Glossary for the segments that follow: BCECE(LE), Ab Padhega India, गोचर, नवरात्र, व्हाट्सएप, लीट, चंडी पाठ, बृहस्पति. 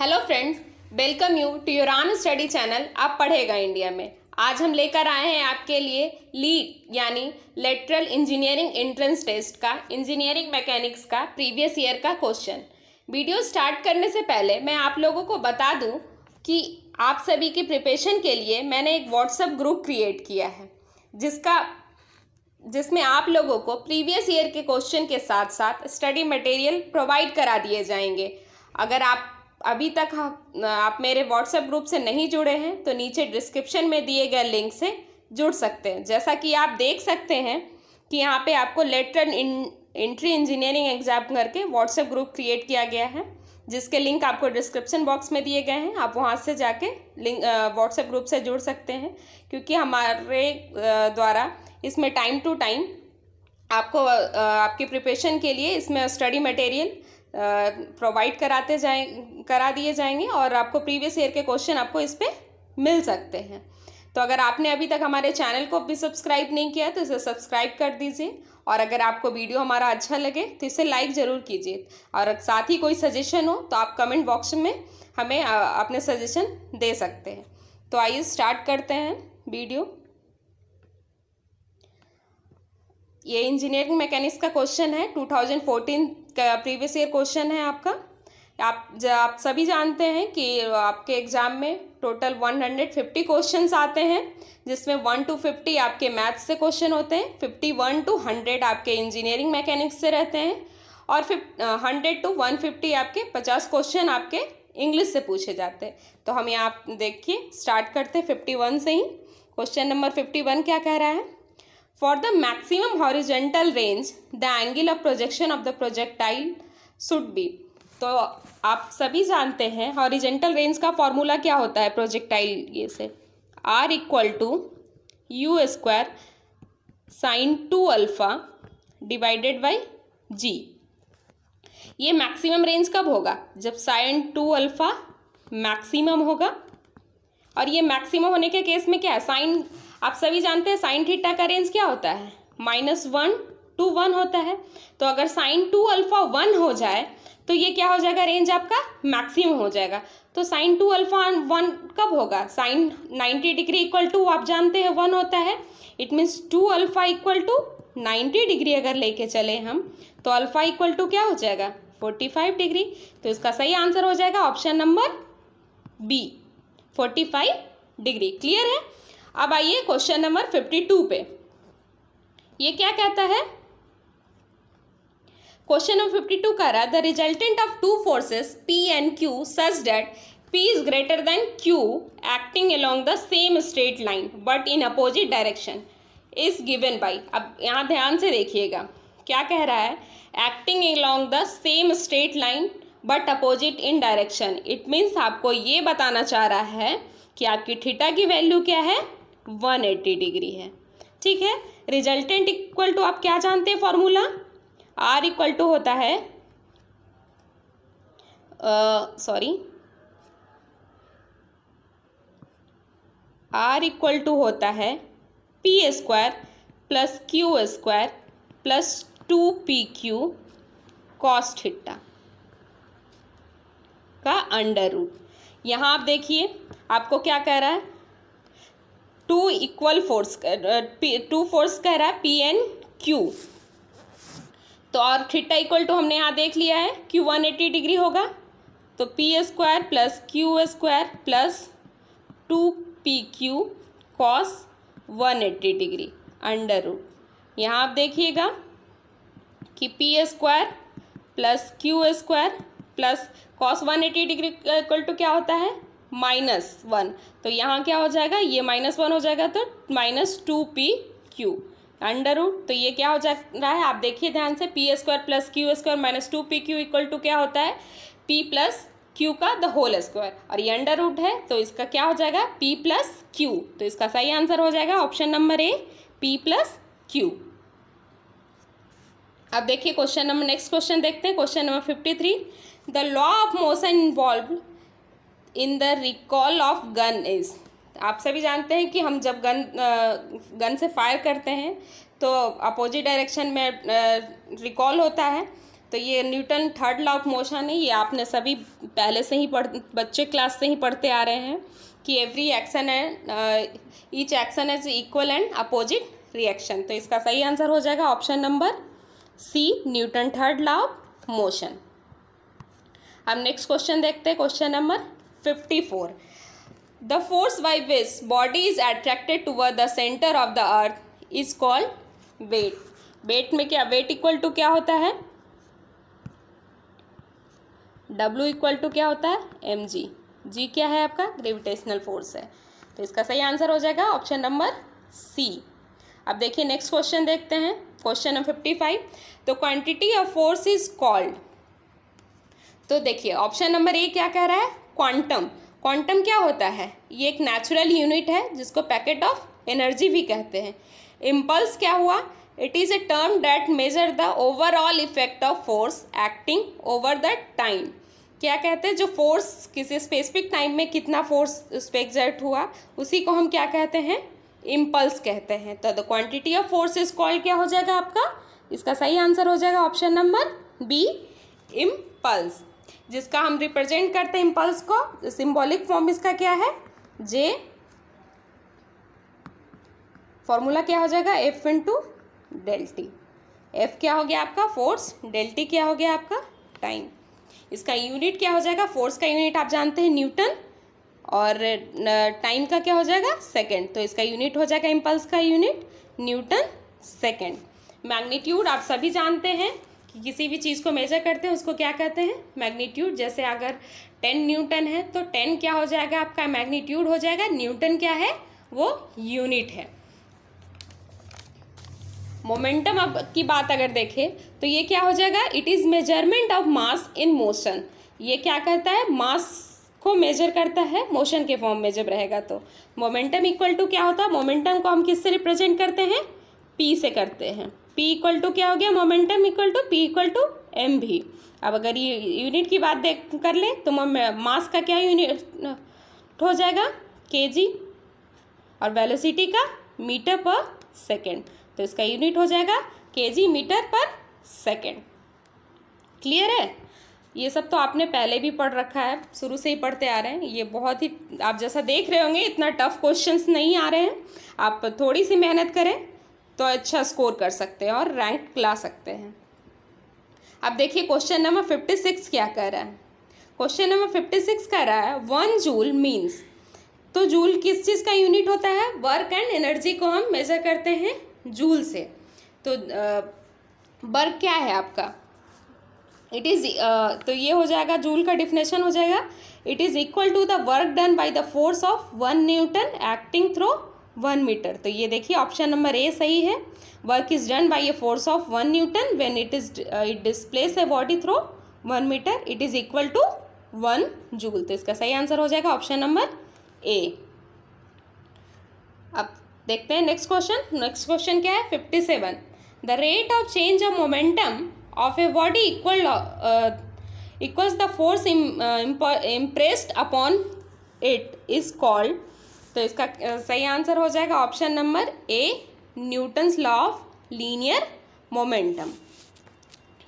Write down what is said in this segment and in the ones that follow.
Hello friends, welcome you to your on study channel अब पढ़ेगा India में। आज हम लेकर आए हैं आपके लिए लीट यानी लेटरल इंजीनियरिंग एंट्रेंस टेस्ट का इंजीनियरिंग मैकेनिक्स का प्रीवियस ईयर का क्वेश्चन। वीडियो स्टार्ट करने से पहले मैं आप लोगों को बता दूं कि आप सभी की प्रिपरेशन के लिए मैंने एक व्हाट्सएप ग्रुप क्रिएट किया है जिसमें आप लोगों को प्रीवियस ईयर के क्वेश्चन के साथ साथ स्टडी मटेरियल प्रोवाइड करा दिए जाएंगे। अगर आप अभी तक आप मेरे व्हाट्सएप ग्रुप से नहीं जुड़े हैं तो नीचे डिस्क्रिप्शन में दिए गए लिंक से जुड़ सकते हैं। जैसा कि आप देख सकते हैं कि यहाँ पे आपको लेटरल एंट्री इंजीनियरिंग एग्जाम करके व्हाट्सएप ग्रुप क्रिएट किया गया है, जिसके लिंक आपको डिस्क्रिप्शन बॉक्स में दिए गए हैं। आप वहाँ से जाके लिंक व्हाट्सएप ग्रुप से जुड़ सकते हैं, क्योंकि हमारे द्वारा इसमें टाइम टू टाइम आपको आपकी प्रिपरेशन के लिए इसमें स्टडी मटेरियल प्रोवाइड करा दिए जाएंगे और आपको प्रीवियस ईयर के क्वेश्चन आपको इस पर मिल सकते हैं। तो अगर आपने अभी तक हमारे चैनल को भी सब्सक्राइब नहीं किया तो इसे सब्सक्राइब कर दीजिए, और अगर आपको वीडियो हमारा अच्छा लगे तो इसे लाइक ज़रूर कीजिए, और साथ ही कोई सजेशन हो तो आप कमेंट बॉक्स में हमें अपने सजेशन दे सकते हैं। तो आइए स्टार्ट करते हैं वीडियो। ये इंजीनियरिंग मैकेनिक्स का क्वेश्चन है, 2014 का प्रीवियस ईयर क्वेश्चन है आपका। आप सभी जानते हैं कि आपके एग्ज़ाम में टोटल 150 क्वेश्चंस आते हैं, जिसमें 1 to 50 आपके मैथ्स से क्वेश्चन होते हैं, 51 to 100 आपके इंजीनियरिंग मैकेनिक्स से रहते हैं, और 100 to 150 आपके 50 क्वेश्चन आपके इंग्लिश से पूछे जाते हैं। तो हम यहाँ देखिए स्टार्ट करते हैं 51 से ही। क्वेश्चन नंबर 51 क्या कह रहा है? For the maximum horizontal range, the angle of projection of the projectile should be. तो आप सभी जानते हैं horizontal range का फॉर्मूला क्या होता है projectile ये से R = U² sin 2α / G। ये maximum range कब होगा? जब sin 2α maximum होगा। और ये maximum होने के केस में क्या है? sin, आप सभी जानते हैं साइन थीटा का रेंज क्या होता है? -1 to 1 होता है। तो अगर sin 2α 1 हो जाए तो ये क्या हो जाएगा? रेंज आपका मैक्सिमम हो जाएगा। तो sin 2α 1 कब होगा? साइन 90 डिग्री = आप जानते हैं 1 होता है। इट मीन्स 2α = 90 डिग्री अगर लेके चले हम तो α = क्या हो जाएगा? 45 डिग्री। तो इसका सही आंसर हो जाएगा ऑप्शन नंबर बी, 45 डिग्री। क्लियर है? अब आइए क्वेश्चन नंबर 52 पे। ये क्या कहता है? क्वेश्चन नंबर 52 कह रहा है the resultant of 2 forces P and Q such that P > Q acting along the same straight line but in opposite direction is given by. अब यहाँ ध्यान से देखिएगा क्या कह रहा है? Acting along the same straight line but opposite in direction. It means आपको ये बताना चाह रहा है कि आपकी थीटा की वैल्यू क्या है? 180 डिग्री है। ठीक है। रिजल्टेंट = आप क्या जानते हैं फॉर्मूला? R = होता है R = होता है P² + Q² + 2PQ cos θ का अंडर रूट। यहाँ आप देखिए आपको क्या कह रहा है? 2 फोर्स कह रहा है P and Q। तो और θ = हमने यहाँ देख लिया है Q 180 डिग्री होगा। तो P² + Q² + 2PQ cos 180 degree under root. यहाँ आप देखिएगा कि P² + Q² + cos 180 डिग्री = क्या होता है? -1। तो यहाँ क्या हो जाएगा? ये -1 हो जाएगा, तो -2PQ अंडर रूट। तो ये क्या हो जा रहा है? आप देखिए ध्यान से P² + Q² - 2PQ = क्या होता है? P + Q का होल स्क्वायर, और ये अंडर रूट है तो इसका क्या हो जाएगा? P + Q। तो इसका सही आंसर हो जाएगा option number A, P + Q। अब देखिए क्वेश्चन नंबर नेक्स्ट क्वेश्चन देखते हैं। Question number 53 the law of motion involved in the recoil of gun is. आप सभी जानते हैं कि हम जब गन से फायर करते हैं तो अपोजिट डायरेक्शन में रिकॉल होता है। तो ये Newton third law of motion है, ये आपने सभी पहले से ही बच्चे क्लास से ही पढ़ते आ रहे हैं कि every action and each action is equal and opposite reaction. तो इसका सही आंसर हो जाएगा option number C, Newton third law of motion. अब नेक्स्ट क्वेश्चन देखते हैं, question number 54। The force by which body is attracted toward the centre of the earth is called weight. Weight में क्या, वेट इक्वल टू क्या होता है, W equal to क्या होता है, mg। g क्या है आपका, ग्रेविटेशनल फोर्स है। तो इसका सही आंसर हो जाएगा ऑप्शन नंबर सी। अब देखिए नेक्स्ट क्वेश्चन देखते हैं, क्वेश्चन नंबर 55। तो quantity of force is called, तो देखिए ऑप्शन नंबर ए क्या कह रहा है, क्वांटम। क्वांटम क्या होता है, ये एक नेचुरल यूनिट है जिसको पैकेट ऑफ एनर्जी भी कहते हैं। इम्पल्स क्या हुआ, it is a term that measure the overall effect of force acting over the time. क्या कहते हैं, जो फोर्स किसी स्पेसिफिक टाइम में कितना फोर्स उस पर एग्जर्ट हुआ उसी को हम क्या कहते हैं, इम्पल्स कहते हैं। तो the quantity of force is called क्या हो जाएगा आपका, इसका सही आंसर हो जाएगा ऑप्शन नंबर बी, इम्पल्स, जिसका हम रिप्रेजेंट करते हैं इम्पल्स को। सिंबॉलिक फॉर्म इसका क्या है, जे। फॉर्मूला क्या हो जाएगा, F into del T. F क्या हो गया आपका फोर्स, डेल टी क्या हो गया आपका टाइम। इसका यूनिट क्या हो जाएगा, फोर्स का यूनिट आप जानते हैं न्यूटन, और टाइम का क्या हो जाएगा, सेकेंड। तो इसका यूनिट हो जाएगा, इम्पल्स का यूनिट न्यूटन सेकेंड। मैग्नीट्यूड आप सभी जानते हैं कि किसी भी चीज़ को मेजर करते हैं उसको क्या कहते हैं, मैग्नीट्यूड। जैसे अगर 10 न्यूटन है तो 10 क्या हो जाएगा आपका, मैग्नीट्यूड हो जाएगा। न्यूटन क्या है, वो यूनिट है। मोमेंटम अब की बात अगर देखें तो ये क्या हो जाएगा, it is measurement of mass in motion. ये क्या करता है, मास को मेजर करता है, मोशन के फॉर्म में जब रहेगा। तो मोमेंटम इक्वल टू क्या होता है, मोमेंटम को हम किससे रिप्रेजेंट करते हैं, पी से करते हैं। पी इक्वल टू क्या हो गया, momentum equal to P equal to M भी। अब अगर ये यूनिट की बात कर ले तो मास का क्या यूनिट हो जाएगा, केजी, और वेलोसिटी का मीटर पर सेकेंड। तो इसका यूनिट हो जाएगा केजी मीटर पर सेकेंड। क्लियर है, ये सब तो आपने पहले भी पढ़ रखा है, शुरू से ही पढ़ते आ रहे हैं। ये बहुत ही, आप जैसा देख रहे होंगे इतना टफ क्वेश्चंस नहीं आ रहे हैं। आप थोड़ी सी मेहनत करें तो अच्छा स्कोर कर सकते हैं और रैंक ला सकते हैं। अब देखिए क्वेश्चन नंबर 56 क्या कर रहा है। क्वेश्चन नंबर 56 कह रहा है 1 जूल मीन्स, तो जूल किस चीज़ का यूनिट होता है, वर्क एंड एनर्जी को हम मेजर करते हैं जूल से। तो वर्क क्या है आपका, इट इज़, तो ये हो जाएगा जूल का डिफिनेशन हो जाएगा, it is equal to the work done by the force of 1 Newton acting through 1 metre. तो ये देखिए ऑप्शन नंबर ए सही है, work is done by a force of 1 Newton when it displace a body through 1 metre, it is equal to 1 joule. तो इसका सही answer हो जाएगा ऑप्शन नंबर ए। अब देखते हैं नेक्स्ट क्वेश्चन। नेक्स्ट क्वेश्चन क्या है, 57। The rate of change of momentum of a body equals the force impressed upon it is called. तो इसका सही आंसर हो जाएगा option number A, Newton's law of linear momentum.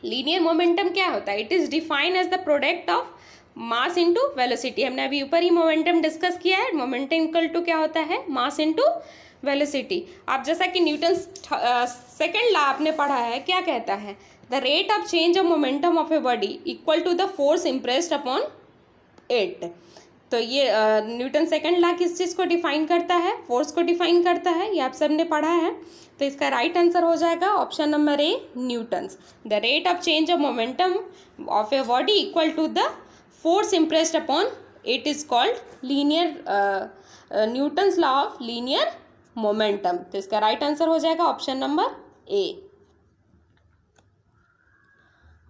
Linear momentum क्या होता है, it is defined as the product of mass into velocity. हमने अभी ऊपर ही मोमेंटम डिस्कस किया है, मोमेंटम इक्वल टू क्या होता है, मास इंटू वेलोसिटी। आप जैसा कि न्यूटन सेकेंड लॉ आपने पढ़ा है, क्या कहता है, the rate of change of momentum of a body equal to the force impressed upon it. तो ये न्यूटन सेकेंड लॉ किस चीज़ को डिफाइन करता है, फोर्स को डिफाइन करता है, ये आप सब ने पढ़ा है। तो इसका राइट आंसर हो जाएगा option number A, Newton's. The rate of change of momentum of a body equal to the force impressed upon it is called linear, Newton's law of linear momentum. तो इसका राइट आंसर हो जाएगा option number A.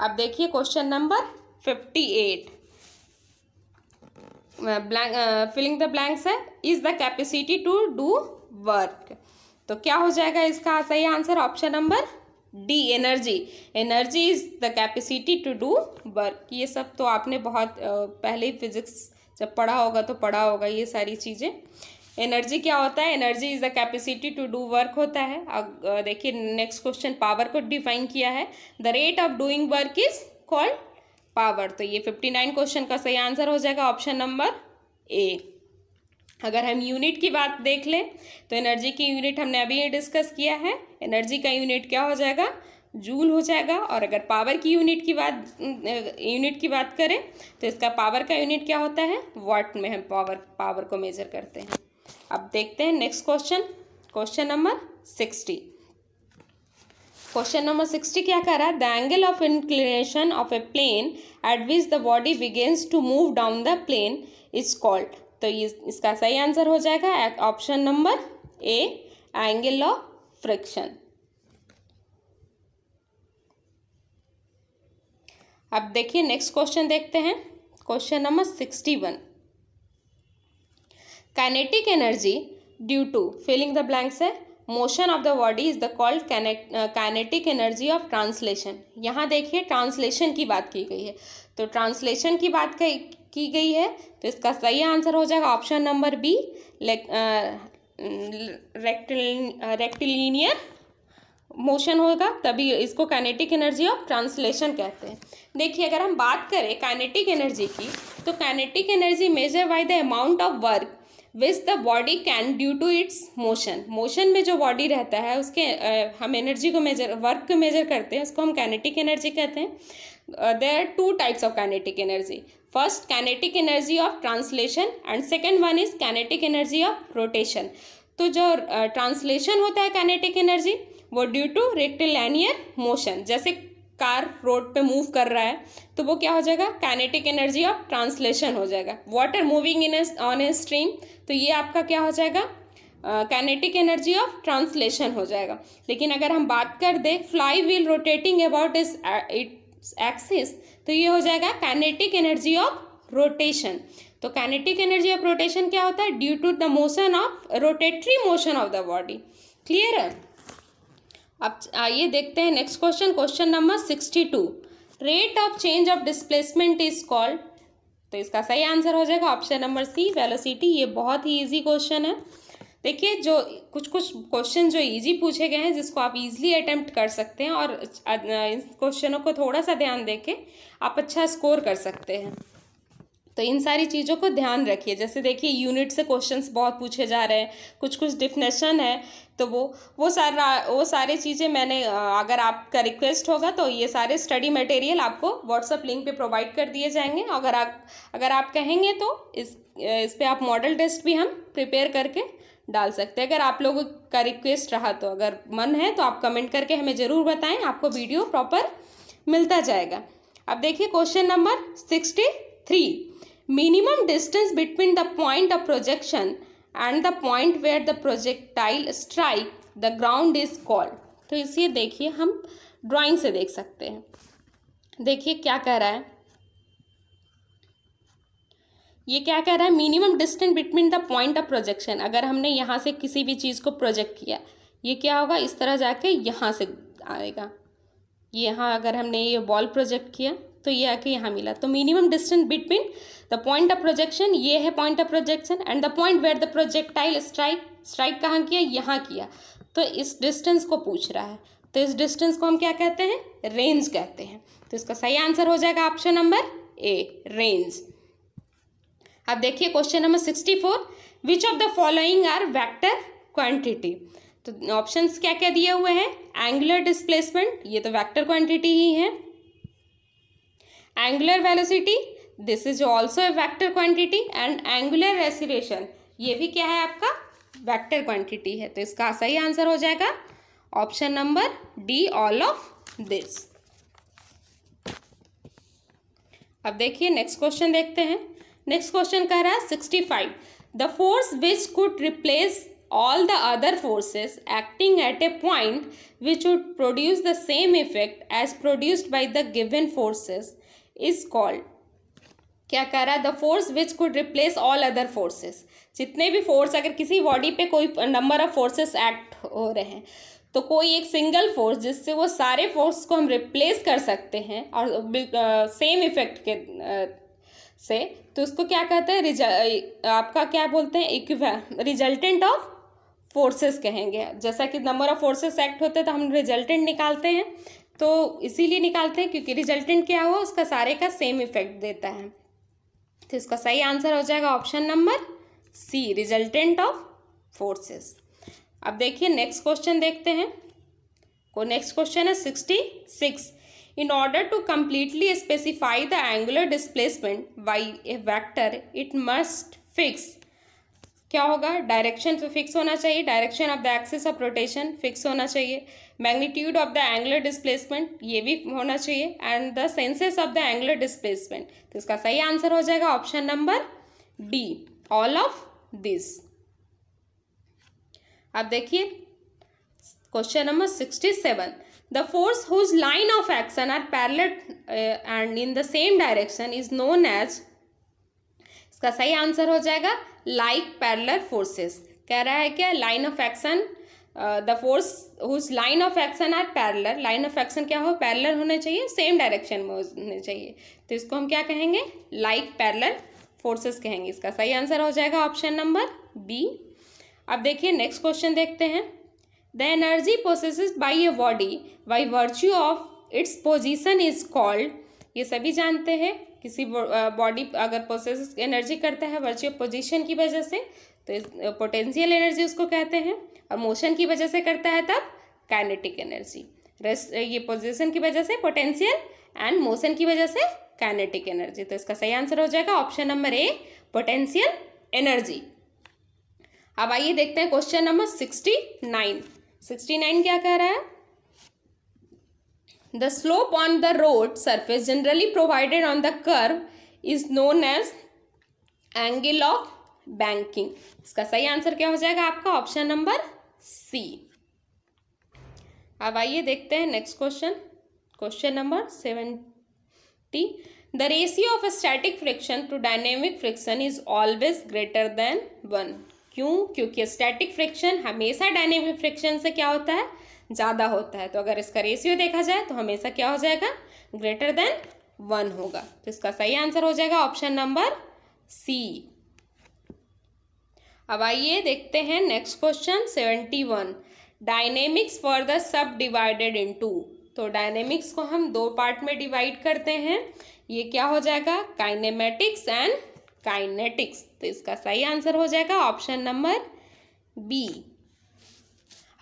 अब देखिए question number 58, filling the blanks है, is the capacity to do work. तो क्या हो जाएगा इसका सही answer, option number D, energy. Energy is the capacity to do work. ये सब तो आपने बहुत पहले ही फिजिक्स जब पढ़ा होगा तो पढ़ा होगा ये सारी चीज़ें। एनर्जी क्या होता है, energy is the capacity to do work होता है। अब देखिए नेक्स्ट क्वेश्चन, पावर को डिफाइन किया है, the rate of doing work is called power. तो ये 59 क्वेश्चन का सही आंसर हो जाएगा ऑप्शन नंबर ए। अगर हम यूनिट की बात देख लें तो एनर्जी की यूनिट हमने अभी डिस्कस किया है, एनर्जी का यूनिट क्या हो जाएगा, जूल हो जाएगा। और अगर पावर की यूनिट की बात करें तो इसका पावर का यूनिट क्या होता है, वाट में हम पावर को मेजर करते हैं। अब देखते हैं next question, question number 60। Question number 60 क्या कह रहा है, the angle of inclination of a plane at which the body begins to move down the plane is called. तो ये इसका सही आंसर हो जाएगा option number A, angle of friction. अब देखिए नेक्स्ट क्वेश्चन देखते हैं, question number 61। Kinetic energy due to filling the blanks है motion of the body is the called kinetic energy of translation. यहाँ देखिए ट्रांसलेशन की बात की गई है, तो ट्रांसलेशन की बात की गई है तो इसका सही आंसर हो जाएगा option number B, rectilinear motion होगा तभी इसको काइनेटिक एनर्जी ऑफ ट्रांसलेशन कहते हैं। देखिए अगर हम बात करें काइनेटिक एनर्जी की तो kinetic energy measure by the amount of work which the body can due to its motion. Motion में जो बॉडी रहता है उसके हम एनर्जी को मेजर, वर्क को मेजर करते हैं, उसको हम काइनेटिक एनर्जी कहते हैं। There are two types of kinetic energy, first kinetic energy of translation and second one is kinetic energy of rotation. तो जो ट्रांसलेशन होता है काइनेटिक एनर्जी वो ड्यू टू रेक्टिलिनियर मोशन, जैसे कार रोड पे move कर रहा है तो वो क्या हो जाएगा, काइनेटिक एनर्जी ऑफ ट्रांसलेशन हो जाएगा। Water moving in on a stream, तो ये आपका क्या हो जाएगा, काइनेटिक एनर्जी ऑफ ट्रांसलेशन हो जाएगा। लेकिन अगर हम बात कर दें flywheel rotating about its axis, तो ये हो जाएगा काइनेटिक एनर्जी ऑफ रोटेशन। तो काइनेटिक एनर्जी ऑफ रोटेशन क्या होता है, due to the motion of rotatory motion of the body. Clear है। अब आइए देखते हैं next question, question number 62। Rate of change of displacement is called. तो इसका सही आंसर हो जाएगा ऑप्शन नंबर सी, वेलोसिटी। ये बहुत ही इजी क्वेश्चन है। देखिए जो कुछ क्वेश्चन जो इजी पूछे गए हैं जिसको आप इजीली अटेम्प्ट कर सकते हैं और इन क्वेश्चनों को थोड़ा सा ध्यान देके आप अच्छा स्कोर कर सकते हैं, तो इन सारी चीज़ों को ध्यान रखिए। जैसे देखिए यूनिट से क्वेश्चंस बहुत पूछे जा रहे हैं, कुछ डिफिनेशन है, तो वो सारे चीज़ें मैंने, अगर आपका रिक्वेस्ट होगा तो ये सारे स्टडी मटेरियल आपको व्हाट्सएप लिंक पे प्रोवाइड कर दिए जाएंगे। अगर आप कहेंगे तो इस पर आप मॉडल टेस्ट भी हम प्रिपेयर करके डाल सकते हैं, अगर आप लोगों का रिक्वेस्ट रहा तो। अगर मन है तो आप कमेंट करके हमें ज़रूर बताएँ, आपको वीडियो प्रॉपर मिलता जाएगा। अब देखिए question number 63। Minimum distance between the point of projection and the point where the projectile strike the ground is called. तो इसे देखिए हम ड्राइंग से देख सकते हैं। देखिए क्या कह रहा है, ये क्या कह रहा है, minimum distance between the point of projection. अगर हमने यहाँ से किसी भी चीज़ को प्रोजेक्ट किया, ये क्या होगा, इस तरह जाके यहाँ से आएगा। यहाँ अगर हमने ये बॉल प्रोजेक्ट किया तो ये आके यहाँ मिला। तो minimum distance between the point of projection, ये है point of projection, and the point where the projectile strike कहाँ किया, यहाँ किया। तो इस डिस्टेंस को पूछ रहा है, तो इस डिस्टेंस को हम क्या कहते हैं, रेंज कहते हैं। तो इसका सही आंसर हो जाएगा ऑप्शन नंबर ए, रेंज। अब देखिए question number 64। Which of the following are vector quantity. तो ऑप्शंस क्या क्या दिए हुए हैं, एंगुलर डिस्प्लेसमेंट, ये तो वेक्टर क्वांटिटी ही है, angular velocity, this is also a vector quantity, and angular acceleration, ये भी क्या है आपका, वेक्टर क्वांटिटी है। तो इसका सही आंसर हो जाएगा option number D, all of this. अब देखिए नेक्स्ट क्वेश्चन देखते हैं। नेक्स्ट क्वेश्चन कह रहा है 65। The force which could replace all the other forces acting at a point which would produce the same effect as produced by the given forces is called। क्या कह रहा है, the force which could replace all other forces। जितने भी force, अगर किसी body पे कोई number of forces act हो रहे हैं तो कोई एक single force जिससे वो सारे force को हम replace कर सकते हैं और same effect के से, तो उसको क्या कहते हैं, आपका क्या बोलते हैं, रिजल्टेंट ऑफ फोर्सेस कहेंगे। जैसा कि नंबर ऑफ फोर्सेस एक्ट होते हैं तो हम रिजल्टेंट निकालते हैं, तो इसीलिए निकालते हैं क्योंकि रिजल्टेंट क्या हो उसका सारे का सेम इफेक्ट देता है। तो इसका सही आंसर हो जाएगा option number C, resultant of forces. अब देखिए नेक्स्ट क्वेश्चन देखते हैं। को नेक्स्ट क्वेश्चन है 66। In order to completely specify the angular displacement by a vector it must fix, क्या होगा? डायरेक्शन पे फिक्स होना चाहिए, direction of the axis of rotation fix होना चाहिए, magnitude of the angular displacement ये भी होना चाहिए, and the senses of the angular displacement. तो इसका सही आंसर हो जाएगा option number D, all of this. अब देखिए question number 67। The force whose line of action are parallel and in the same direction is known as, इसका सही answer हो जाएगा like parallel forces। कह रहा है क्या? line of action, the force whose line of action are parallel, line of action क्या हो? parallel होने चाहिए, same direction में होने चाहिए। तो इसको हम क्या कहेंगे? like parallel forces कहेंगे। इसका सही आंसर हो जाएगा ऑप्शन नंबर बी। अब देखिए नेक्स्ट क्वेश्चन देखते हैं। The energy possessed by a body by virtue of its position is called, ये सभी जानते हैं किसी बॉडी अगर पोसेस एनर्जी करता है वर्च्यू ऑफ पोजिशन की वजह से तो पोटेंशियल एनर्जी उसको कहते हैं, और मोशन की वजह से करता है तब काइनेटिक एनर्जी। ये पोजिशन की वजह से पोटेंशियल एंड मोशन की वजह से काइनेटिक एनर्जी। तो इसका सही आंसर हो जाएगा option number A, potential energy. अब आइए देखते हैं क्वेश्चन नंबर 69। 69 क्या कह रहा है? The slope on the road surface generally provided on the curve is known as angle of banking. इसका सही आंसर क्या हो जाएगा आपका? Option number C. अब आइए देखते हैं next question, question number 70। The ratio of static friction to dynamic friction is always greater than 1। क्यों? क्योंकि स्टैटिक फ्रिक्शन हमेशा डायनेमिक फ्रिक्शन से क्या होता है? ज़्यादा होता है। तो अगर इसका रेशियो देखा जाए तो हमेशा क्या हो जाएगा? ग्रेटर देन 1 होगा। तो इसका सही आंसर हो जाएगा ऑप्शन नंबर सी। अब आइए देखते हैं next question 71। Dynamics for the subdivided into, तो डायनेमिक्स को हम दो पार्ट में डिवाइड करते हैं, ये क्या हो जाएगा? Kinematics and kinetics. तो इसका सही आंसर हो जाएगा ऑप्शन नंबर बी।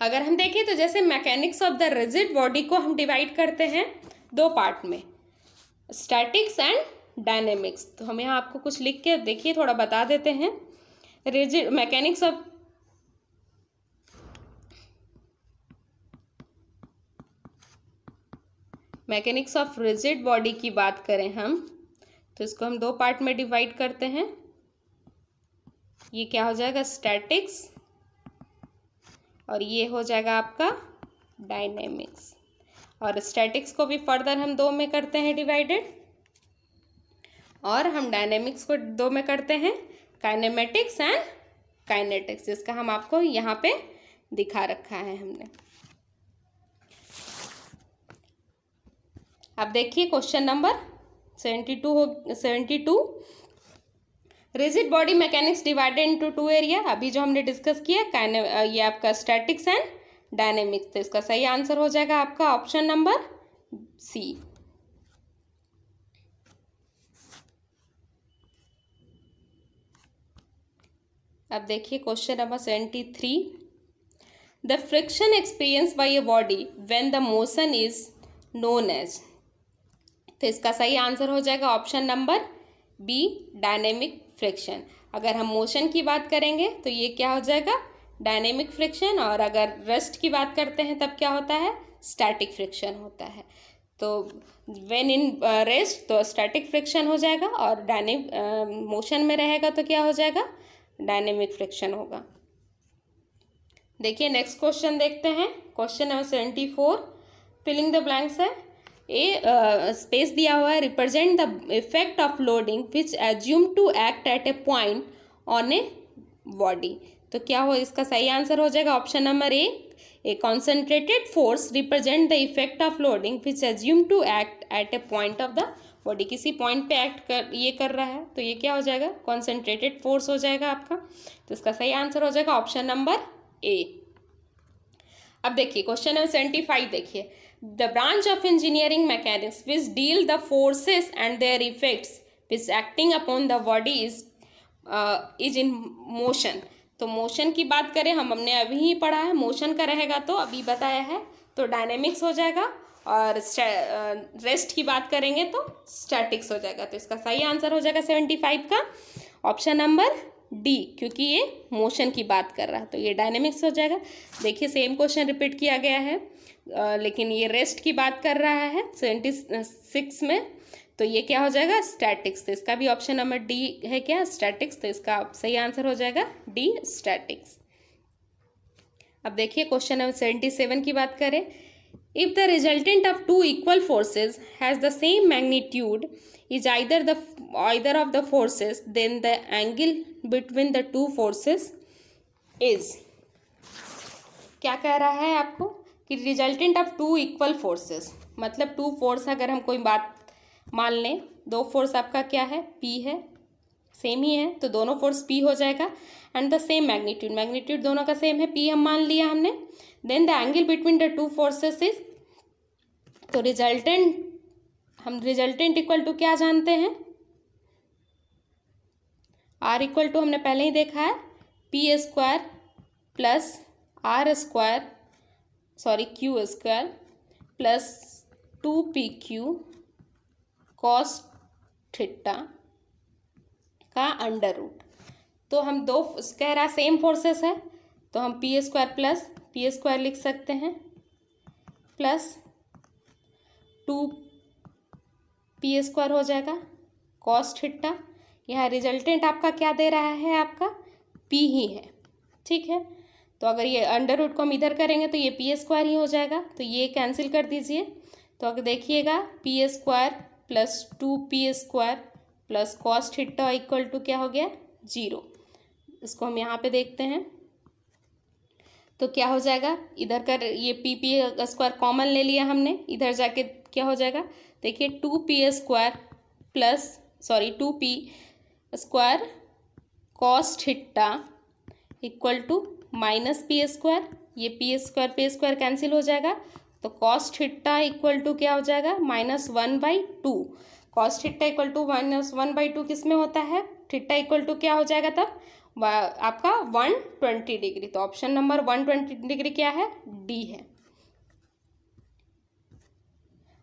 अगर हम देखें तो जैसे mechanics of the rigid body को हम डिवाइड करते हैं दो पार्ट में, स्टैटिक्स एंड डायनेमिक्स। तो हम यहाँ आपको कुछ लिख के देखिए थोड़ा बता देते हैं। Rigid mechanics of rigid body की बात करें हम तो इसको हम दो पार्ट में डिवाइड करते हैं, ये क्या हो जाएगा? स्टैटिक्स, और ये हो जाएगा आपका डायनेमिक्स। और स्टैटिक्स को भी फर्दर हम दो में करते हैं डिवाइडेड, और हम डायनेमिक्स को दो में करते हैं, काइनेमेटिक्स एंड काइनेटिक्स, जिसका हम आपको यहाँ पे दिखा रखा है हमने। अब देखिए question number 72। Rigid body mechanics divided into 2 area, अभी जो हमने डिस्कस किया ये आपका स्टैटिक्स एंड डायनेमिक्स। तो इसका सही आंसर हो जाएगा आपका ऑप्शन नंबर सी। अब देखिए question number 73। The friction experience by a body when the motion is known as, तो इसका सही आंसर हो जाएगा option number B, dynamic friction. अगर हम मोशन की बात करेंगे तो ये क्या हो जाएगा? Dynamic friction. और अगर रेस्ट की बात करते हैं तब क्या होता है? स्टैटिक फ्रिक्शन होता है। तो व्हेन इन रेस्ट तो स्टैटिक फ्रिक्शन हो जाएगा, और डायनेमिक मोशन में रहेगा तो क्या हो जाएगा? डायनेमिक फ्रिक्शन होगा। देखिए नेक्स्ट क्वेश्चन देखते हैं, question number 74। Filling the blanks है, ए स्पेस दिया हुआ है, represent the effect of loading which assume to act at a point on a body. तो क्या हो? इसका सही आंसर हो जाएगा option number A concentrated force represent the effect of loading which assume to act at a point of the body. किसी point पे act कर रहा है तो ये क्या हो जाएगा? कॉन्सेंट्रेटेड फोर्स हो जाएगा आपका। तो इसका सही आंसर हो जाएगा ऑप्शन नंबर ए। अब देखिए क्वेश्चन नंबर 75। देखिए the branch of engineering mechanics which deal the forces and their effects which acting upon the body is in motion. तो मोशन की बात करें, हमने अभी ही पढ़ा है, मोशन का रहेगा तो अभी बताया है तो डायनेमिक्स हो जाएगा, और रेस्ट की बात करेंगे तो स्टैटिक्स हो जाएगा. तो इसका सही आंसर हो जाएगा 75 का ऑप्शन नंबर डी, क्योंकि ये मोशन की बात कर रहा है तो ये डायनेमिक्स हो जाएगा. देखिए सेम क्वेश्चन रिपीट किया गया है, लेकिन ये रेस्ट की बात कर रहा है 76 में, तो ये क्या हो जाएगा स्टैटिक्स. तो इसका भी ऑप्शन नंबर डी है क्या, स्टैटिक्स. तो इसका सही आंसर हो जाएगा डी स्टैटिक्स. अब देखिए क्वेश्चन नंबर 77 की बात करें. If the resultant of two equal forces has the same magnitude is either of the forces, then the angle between the two forces is. क्या कह रहा है आपको कि resultant of two equal forces, मतलब two force अगर हम कोई बात मान लें, दो force आपका क्या है P है, सेम ही है तो दोनों फोर्स P हो जाएगा, and the same magnitude, magnitude दोनों का सेम है P हम मान लिया हमने. Then the angle between the two forces is, तो रिजल्टेंट, हम रिजल्टेंट इक्वल टू क्या जानते हैं, R इक्वल टू हमने पहले ही देखा है P square plus R square sorry Q square plus 2PQ cos theta का अंडर रूट. तो हम दो कह रहा सेम फोर्सेस है तो हम P square plus P square लिख सकते हैं प्लस 2p स्क्वायर हो जाएगा कॉस थीटा. यहाँ रिजल्टेंट आपका क्या दे रहा है, आपका p ही है, ठीक है. तो अगर ये अंडर रूट को हम इधर करेंगे तो ये पी स्क्वायर ही हो जाएगा, तो ये कैंसिल कर दीजिए. तो अगर देखिएगा P square plus 2p square plus cos theta equal to क्या हो गया 0. इसको हम यहाँ पे देखते हैं तो क्या हो जाएगा, इधर कर ये पी पी स्क्वायर कॉमन ले लिया हमने, इधर जाके क्या हो जाएगा देखिए 2p square plus sorry 2p square cos theta equal to minus P square, ये पी स्क्वायर कैंसिल हो जाएगा तो कॉस थीटा इक्वल टू क्या हो जाएगा minus 1/2. Cos theta equal to minus 1/2 किस में होता है, थीटा इक्वल टू क्या हो जाएगा तब आपका 120 डिग्री. तो ऑप्शन नंबर 120 डिग्री क्या है डी है.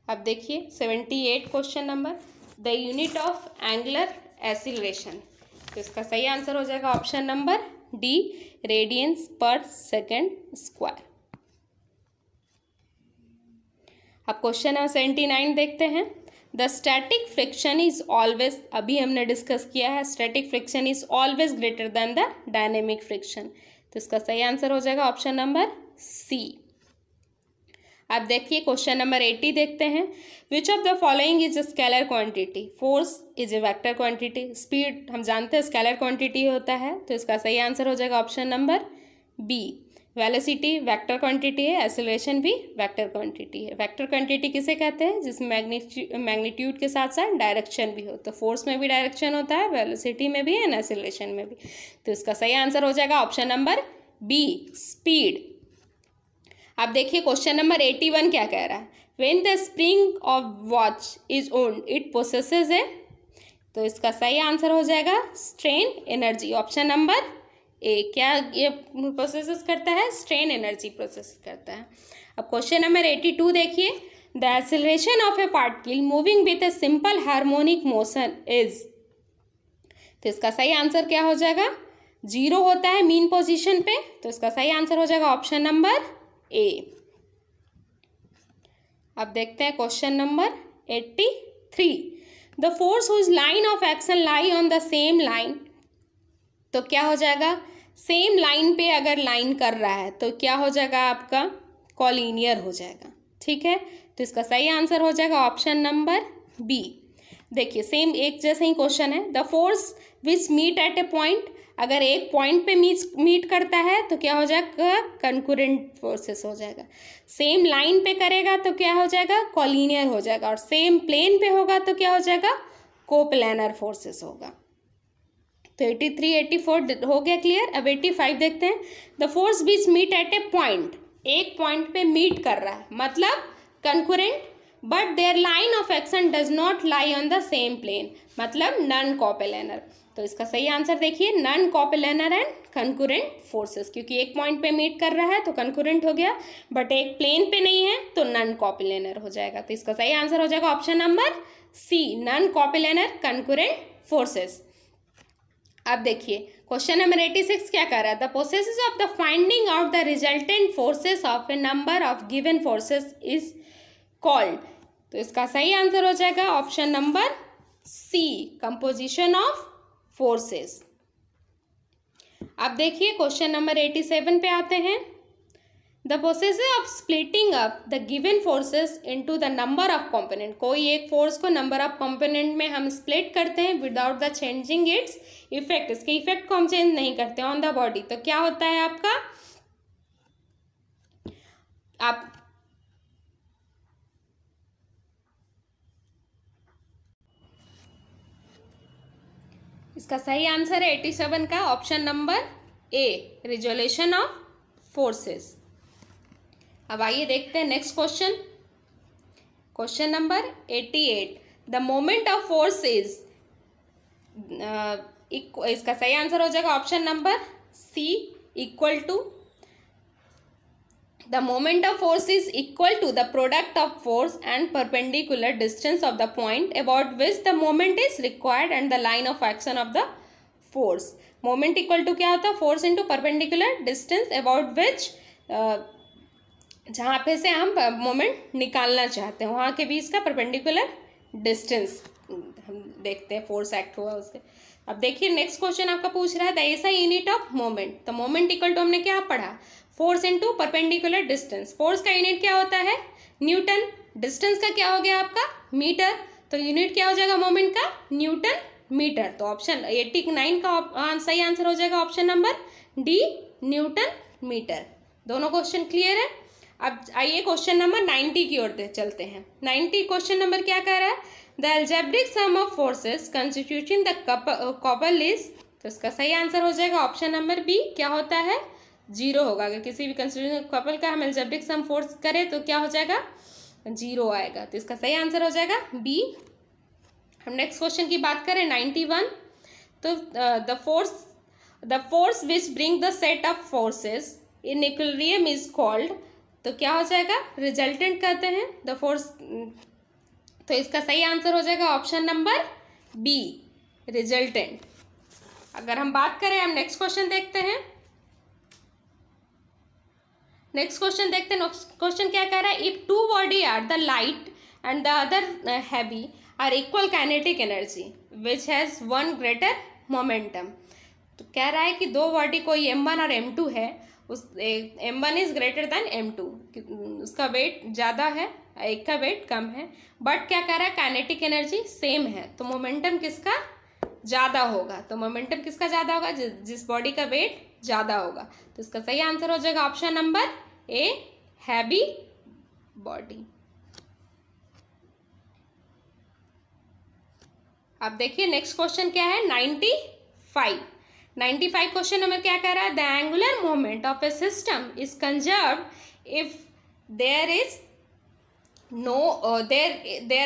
अब देखिए 78 question number the unit of angular acceleration. तो इसका सही आंसर हो जाएगा ऑप्शन नंबर डी रेडियंस पर सेकेंड स्क्वायर. अब क्वेश्चन नंबर 79 देखते हैं. The static friction is always, अभी हमने डिस्कस किया है static friction is always greater than the dynamic friction. तो इसका सही आंसर हो जाएगा ऑप्शन नंबर सी. अब देखिए क्वेश्चन नंबर 80 देखते हैं. Which of the following is scalar quantity, force is a vector quantity, speed हम जानते हैं स्केलर क्वांटिटी होता है. तो इसका सही आंसर हो जाएगा option number B. Velocity vector quantity है, एक्सेलरेशन भी वेक्टर क्वांटिटी है. वेक्टर क्वांटिटी किसे कहते हैं, जिसमें मैग्नीट्यूड के साथ साथ डायरेक्शन भी हो. तो फोर्स में भी डायरेक्शन होता है, वेलोसिटी में भी एंड एक्सेलरेशन में भी. तो इसका सही आंसर हो जाएगा ऑप्शन नंबर बी स्पीड. अब देखिए क्वेश्चन नंबर 81 क्या कह रहा है. When the spring of watch is wound it possesses a, तो इसका सही आंसर हो जाएगा strain energy. Option number A क्या ये प्रोसेस करता है, स्ट्रेन एनर्जी प्रोसेस करता है. अब क्वेश्चन नंबर 82 देखिए. The acceleration of a particle moving with a simple harmonic motion is, तो इसका सही आंसर क्या हो जाएगा 0 होता है मीन पोजीशन पे. तो इसका सही आंसर हो जाएगा ऑप्शन नंबर ए. अब देखते हैं question number 83. The force whose line of action lie on the same line, तो क्या हो जाएगा सेम लाइन पे अगर लाइन कर रहा है तो क्या हो जाएगा आपका कॉलिनियर हो जाएगा, ठीक है. तो इसका सही आंसर हो जाएगा ऑप्शन नंबर बी. देखिए सेम एक जैसे ही क्वेश्चन है. The force which meet at a point, अगर एक पॉइंट पे मीट करता है तो क्या हो जाएगा कंकरेंट फोर्सेस हो जाएगा. सेम लाइन पे करेगा तो क्या हो जाएगा कॉलिनियर हो जाएगा, और सेम प्लेन पे होगा तो क्या हो जाएगा कोप्लैनर फोर्सेस होगा. तो 83, 84 हो गया क्लियर. अब 85 देखते हैं. The force which meet at a point, एक पॉइंट पे मीट कर रहा है मतलब concurrent but their line of action does not lie on the same plane, मतलब non coplanar। तो इसका सही आंसर देखिए non coplanar and concurrent forces, क्योंकि एक पॉइंट पे मीट कर रहा है तो concurrent हो गया, बट एक प्लेन पे नहीं है तो non coplanar हो जाएगा। तो इसका सही आंसर हो जाएगा option number C, non coplanar concurrent forces। अब देखिए क्वेश्चन नंबर 86 क्या कह रहा है, the process of the finding out the resultant forces of a number of given forces is called. तो इसका सही आंसर हो जाएगा option number C, composition of forces. अब देखिए क्वेश्चन नंबर 87 पे आते हैं, the process of splitting up the given forces into the number of component. कोई एक फोर्स को नंबर ऑफ कंपोनेंट में हम स्प्लिट करते हैं without the changing its effect, इसके इफेक्ट को हम चेंज नहीं करते ऑन द बॉडी। तो क्या होता है आपका, आप इसका सही आंसर है 87 का option number A, resolution of forces. अब आइए देखते हैं next question, question number 88, the moment of force is, इसका सही आंसर हो जाएगा option number C, equal to the moment of force is equal to the product of force and perpendicular distance of the point about which the moment is required and the line of action of the force. Moment equal to क्या होता है, force into perpendicular distance about which, जहाँ पे से हम moment निकालना चाहते हैं वहाँ के बीच का परपेंडिकुलर डिस्टेंस हम देखते हैं, फोर्स एक्ट हुआ उसके। अब देखिए नेक्स्ट क्वेश्चन आपका पूछ रहा है द ऐसा यूनिट ऑफ मोमेंट। तो मोमेंट इक्वल टू हमने क्या पढ़ा, force into perpendicular distance. Force का यूनिट क्या होता है न्यूटन, डिस्टेंस का क्या हो गया आपका मीटर, तो यूनिट क्या हो जाएगा मोमेंट का न्यूटन मीटर। तो ऑप्शन 89 का सही आंसर हो जाएगा option number D, newton metre. दोनों क्वेश्चन क्लियर है। अब आइए क्वेश्चन नंबर 90 की ओर चलते हैं। 90 क्वेश्चन नंबर क्या कह रहा है, the algebraic sum of forces constituting the couple is. तो इसका सही आंसर हो जाएगा ऑप्शन नंबर बी, क्या होता है जीरो होगा। अगर किसी भी कंस्टिट्यूटिंग कपल का हम एल्जेब्रिक सम फोर्स करें तो क्या हो जाएगा जीरो आएगा। तो इसका सही आंसर हो जाएगा बी। हम नेक्स्ट क्वेश्चन की बात करें 91, तो the force which bring the set of forces in equilibrium is called. तो क्या हो जाएगा रिजल्टेंट कहते हैं द फोर्स। तो इसका सही आंसर हो जाएगा ऑप्शन नंबर बी, रिजल्टेंट। अगर हम बात करें, हम नेक्स्ट क्वेश्चन देखते हैं, नेक्स्ट क्वेश्चन क्या कह रहा है, if two body are the light and the other heavy are equal kinetic energy which has one greater momentum. तो कह रहा है कि दो बॉडी कोई m1 और m2 है, उस m1 is greater then m2, उसका वेट ज़्यादा है, एक का वेट कम है, बट क्या कह रहा है काइनेटिक एनर्जी सेम है, तो मोमेंटम किसका ज़्यादा होगा, जिस बॉडी का वेट ज़्यादा होगा। तो इसका सही आंसर हो जाएगा option number A, heavy body. अब देखिए नेक्स्ट क्वेश्चन क्या है 95। 95 क्वेश्चन नंबर क्या कह रहा है, the angular moment of a system is conserved if there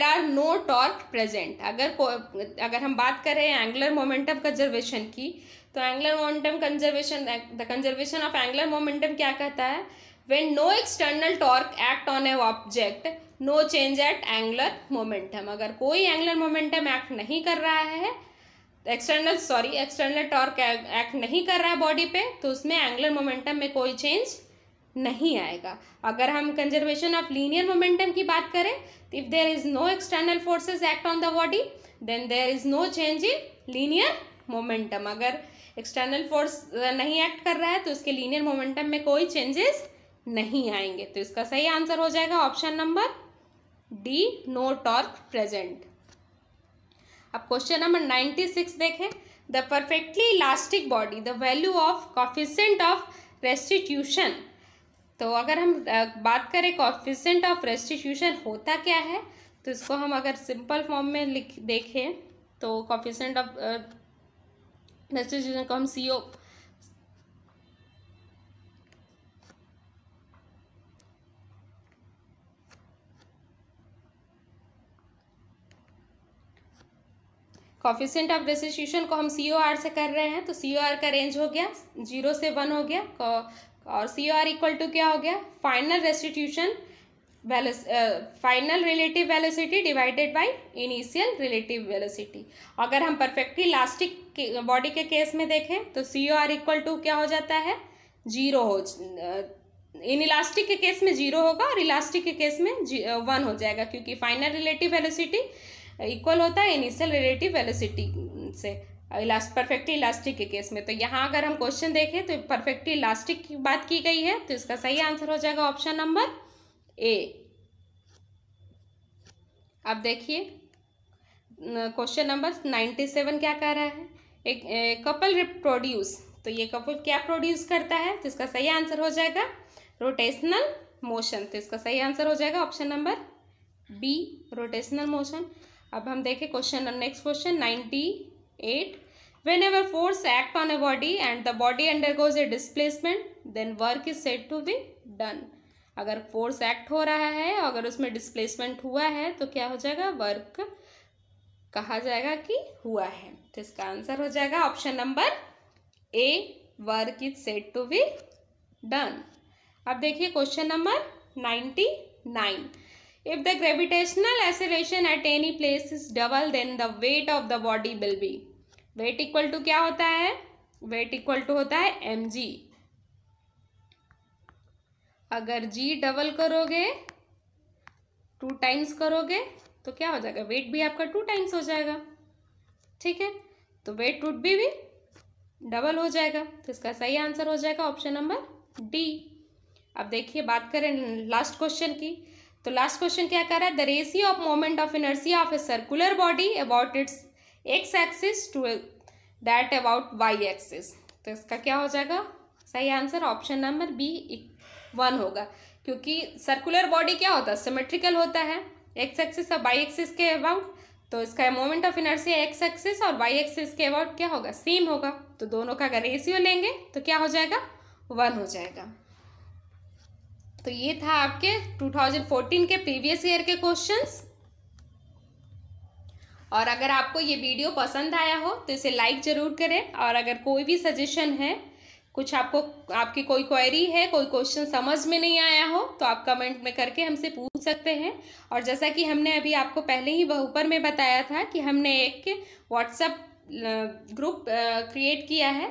are no torque present. अगर हम बात करें एंगुलर मोमेंटम कंजर्वेशन की, तो angular momentum conservation, the conservation of angular momentum क्या कहता है, when no external torque act on a object no change at angular momentum. अगर कोई एंगुलर मोमेंटम एक्ट नहीं कर रहा है, एक्सटर्नल टॉर्क एक्ट नहीं कर रहा है बॉडी पे, तो उसमें एंगुलर मोमेंटम में कोई चेंज नहीं आएगा। अगर हम कंजर्वेशन ऑफ लीनियर मोमेंटम की बात करें, if there is no external forces act on the body then there is no change in linear momentum. अगर एक्सटर्नल फोर्स नहीं एक्ट कर रहा है तो उसके लीनियर मोमेंटम में कोई चेंजेस नहीं आएंगे। तो इसका सही आंसर हो जाएगा option number D, no torque present. अब क्वेश्चन नंबर 96 देखें, the perfectly elastic body the value of coefficient of restitution. तो अगर हम बात करें कॉफिशेंट ऑफ रेस्टिट्यूशन होता क्या है, तो इसको हम अगर सिंपल फॉर्म में देखें तो कॉफिशेंट ऑफ रेस्टिट्यूशन को हम कॉफिशिएंट ऑफ डिस्ट्रीब्यूशन को हम COR से कर रहे हैं, तो COR का रेंज हो गया 0 से 1 हो गया, और COR इक्वल टू क्या हो गया, final restitution final relative velocity divided by initial relative velocity. अगर हम परफेक्टली इलास्टिक बॉडी के केस में देखें तो COR इक्वल टू क्या हो जाता है, 0 हो, इन इलास्टिक के केस में 0 होगा और इलास्टिक के केस में 1 हो जाएगा, क्योंकि फाइनल रिलेटिव वेलोसिटी इक्वल होता है इनिशियल रिलेटिव वेलोसिटी से परफेक्टली इलास्टिक के केस में। तो यहाँ अगर हम क्वेश्चन देखें तो परफेक्टली इलास्टिक की बात की गई है, तो इसका सही आंसर हो जाएगा ऑप्शन नंबर ए। अब देखिए क्वेश्चन नंबर 97 क्या कह रहा है, एक कपल रिप्रोड्यूस, तो ये कपल क्या प्रोड्यूस करता है, तो इसका सही आंसर हो जाएगा रोटेशनल मोशन। तो इसका सही आंसर हो जाएगा option number B, rotational motion. अब हम देखें question, next question 98, whenever force act on a body and the body undergoes a displacement then work is said to be done. अगर force act हो रहा है, अगर उसमें डिस्प्लेसमेंट हुआ है तो क्या हो जाएगा, वर्क कहा जाएगा कि हुआ है। तो इसका आंसर हो जाएगा option number A, work is said to be done. अब देखिए question number 99, if the gravitational acceleration at any place is double then the weight of the body will be, weight equal to क्या होता है, wait equal to होता है mg। अगर g double करोगे 2 times करोगे तो क्या हो जाएगा, वेट भी आपका 2 टाइम्स हो जाएगा, ठीक है, तो वेट वुड बी भी डबल हो जाएगा। तो इसका सही आंसर हो जाएगा ऑप्शन नंबर डी। अब देखिए बात करें लास्ट क्वेश्चन की, तो लास्ट क्वेश्चन क्या कर रहा है, the ratio of moment of inertia of a circular body about its X axis to that about Y axis. तो इसका क्या हो जाएगा, सही आंसर ऑप्शन नंबर B1 होगा, क्योंकि सर्कुलर बॉडी क्या होता है, सिमेट्रिकल होता है एक्स एक्सिस और वाई एक्सिस के अबाउट, तो इसका moment of inertia X axis और वाई एक्सिस के अबाउट क्या होगा, सेम होगा, तो दोनों का अगर रेशियो लेंगे तो क्या हो जाएगा, 1 हो जाएगा। तो ये था आपके 2014 के प्रीवियस ईयर के क्वेश्चंस, और अगर आपको ये वीडियो पसंद आया हो तो इसे लाइक ज़रूर करें, और अगर कोई भी सजेशन है, कुछ आपको आपकी कोई क्वेरी है, कोई क्वेश्चन समझ में नहीं आया हो तो आप कमेंट में करके हमसे पूछ सकते हैं। और जैसा कि हमने अभी आपको पहले ही ऊपर में बताया था कि हमने एक व्हाट्सएप ग्रुप क्रिएट किया है,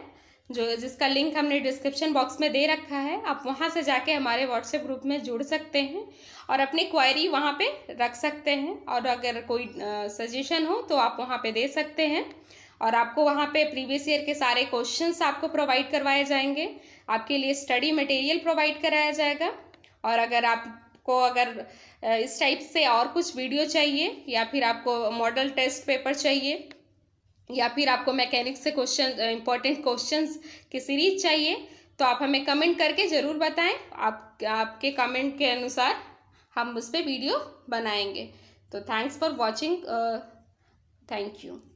जो जिसका लिंक हमने डिस्क्रिप्शन बॉक्स में दे रखा है, आप वहां से जाके हमारे व्हाट्सएप ग्रुप में जुड़ सकते हैं और अपनी क्वायरी वहां पे रख सकते हैं, और अगर कोई सजेशन हो तो आप वहां पे दे सकते हैं, और आपको वहां पे प्रीवियस ईयर के सारे क्वेश्चंस आपको प्रोवाइड करवाए जाएंगे, आपके लिए स्टडी मटेरियल प्रोवाइड कराया जाएगा। और अगर आपको अगर इस टाइप से और कुछ वीडियो चाहिए, या फिर आपको मॉडल टेस्ट पेपर चाहिए, या फिर आपको मैकेनिक्स से क्वेश्चन इंपॉर्टेंट क्वेश्चंस की सीरीज चाहिए, तो आप हमें कमेंट करके ज़रूर बताएं, आपके कमेंट के अनुसार हम उस पर वीडियो बनाएंगे। तो thanks for watching, thank you.